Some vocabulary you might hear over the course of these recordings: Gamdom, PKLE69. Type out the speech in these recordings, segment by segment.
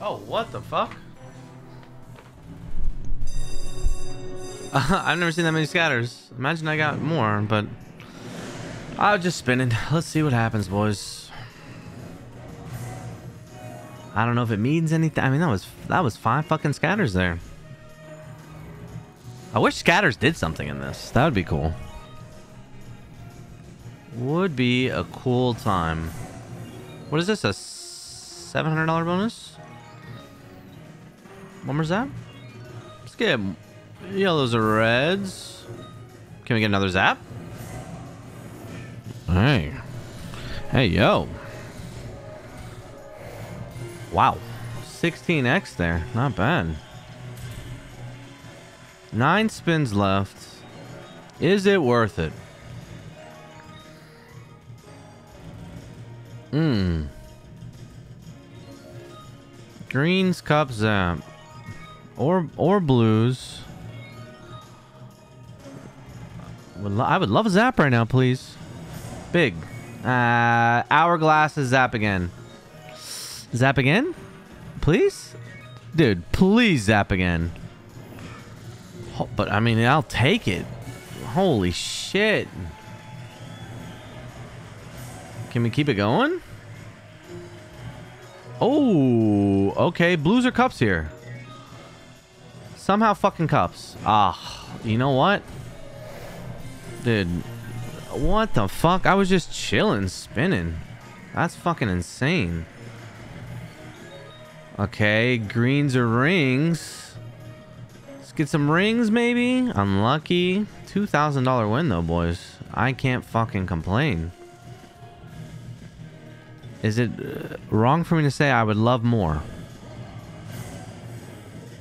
Oh, what the fuck? I've never seen that many scatters. Imagine I got more, but I was just spinning. Let's see what happens, boys. I don't know if it means anything. I mean, that was 5 fucking scatters there. I wish scatters did something in this. That would be cool. Would be a cool time. What is this? A $700 bonus? What was that? Skip. Yellows are reds. Can we get another zap? Hey. Hey, yo. Wow. 16x there. Not bad. 9 spins left. Is it worth it? Mmm. Greens, cup, zap. Or blues. I would love a zap right now, please. Big. Hourglass is zap again. Zap again? Please? Dude, please zap again. Oh, but, I mean, I'll take it. Holy shit. Can we keep it going? Oh, okay. Blues or cups here. Somehow fucking cups. Ah, you know what? Dude, what the fuck? I was just chilling, spinning. That's fucking insane. Okay, greens or rings. Let's get some rings, maybe. Unlucky. $2,000 win, though, boys. I can't fucking complain. Is it wrong for me to say I would love more?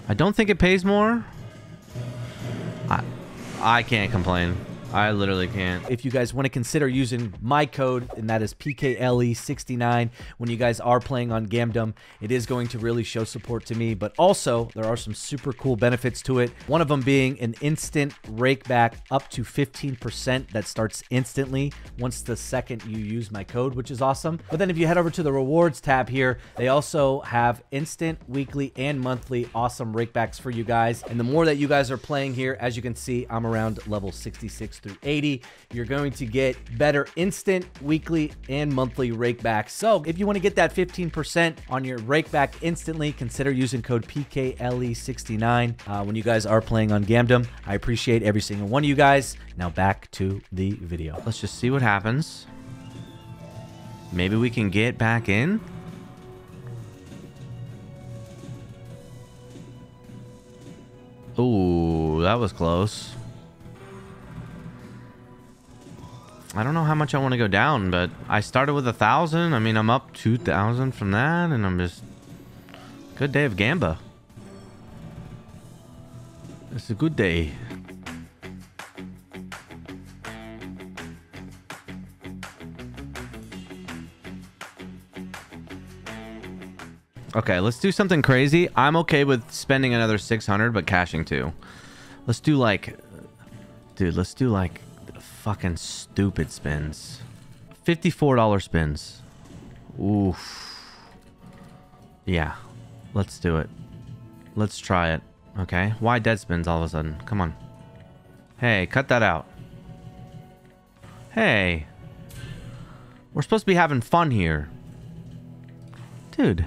I don't think it pays more. I can't complain. I literally can't. If you guys want to consider using my code, and that is PKLE69, when you guys are playing on Gamdom, it is going to really show support to me. But also, there are some super cool benefits to it. One of them being an instant rake back up to 15% that starts instantly once the second you use my code, which is awesome. But then if you head over to the rewards tab here, they also have instant, weekly, and monthly awesome rake backs for you guys. And the more that you guys are playing here, as you can see, I'm around level 66 through 80. You're going to get better instant, weekly, and monthly rake backs. So if you want to get that 15% on your rake back instantly, consider using code PKLE69 when you guys are playing on Gamdom. I appreciate every single one of you guys. Now back to the video. Let's just see what happens. Maybe we can get back in. Ooh, that was close. I don't know how much I want to go down, but I started with 1,000. I mean, I'm up 2,000 from that, and I'm just... Good day of Gamba. It's a good day. Okay, let's do something crazy. I'm okay with spending another 600, but cashing too. Let's do like... Dude, let's do like... Fucking stupid spins. $54 spins. Oof. Yeah. Let's do it. Let's try it. Okay. Why dead spins all of a sudden? Come on. Hey, cut that out. Hey. We're supposed to be having fun here. Dude.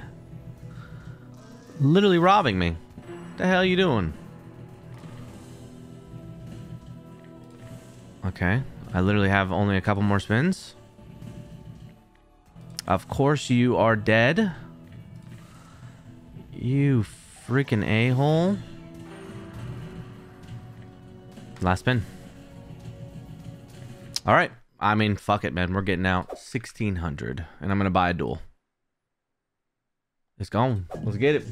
Literally robbing me. What the hell are you doing? Okay, I literally have only a couple more spins. Of course you are dead. You freaking a-hole. Last spin. All right. I mean, fuck it, man. We're getting out. 1,600, and I'm going to buy a duel. It's gone. Let's get it.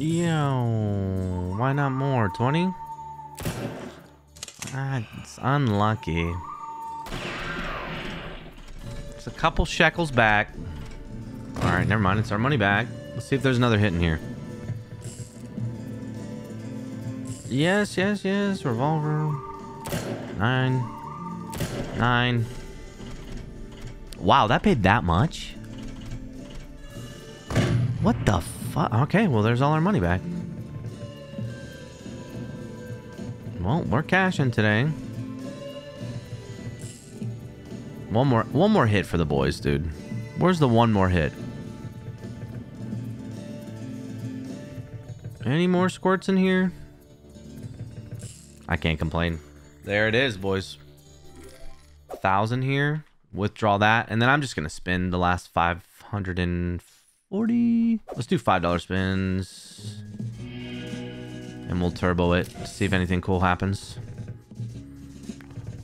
Yo, why not more? 20? That's unlucky. It's a couple shekels back. Alright, never mind. It's our money back. Let's see if there's another hit in here. Yes, yes, yes. Revolver. 9. 9. Wow, that paid that much? What the fuck? Okay, well, there's all our money back. Well, we're cashing today. One more hit for the boys, dude. Where's the one more hit? Any more squirts in here? I can't complain. There it is, boys. 1,000 here. Withdraw that. And then I'm just going to spend the last 540. Let's do $5 spins. And we'll turbo it to see if anything cool happens.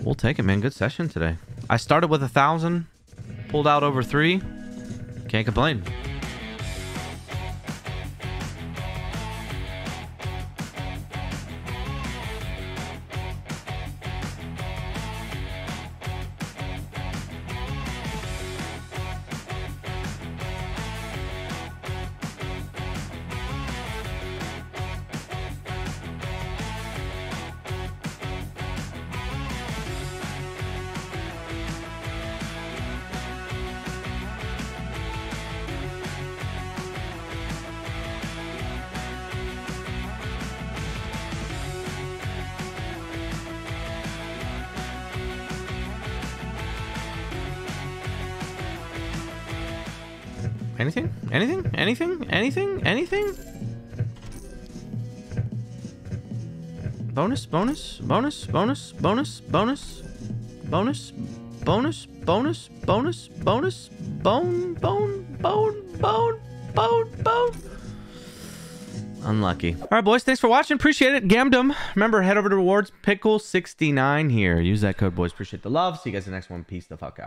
We'll take it, man. Good session today. I started with 1,000. Pulled out over 3. Can't complain. Anything? Anything? Anything? Anything? Anything? Bonus? Bonus? Bonus? Bonus? Bonus? Bonus? Bonus? Bonus? Bonus? Bonus? Bonus? Bone? Bone? Bone? Bone? Bone? Bone? Unlucky. All right, boys. Thanks for watching. Appreciate it. Gamdom. Remember, head over to rewards. PKLE69 here. Use that code, boys. Appreciate the love. See you guys in the next one. Peace the fuck out.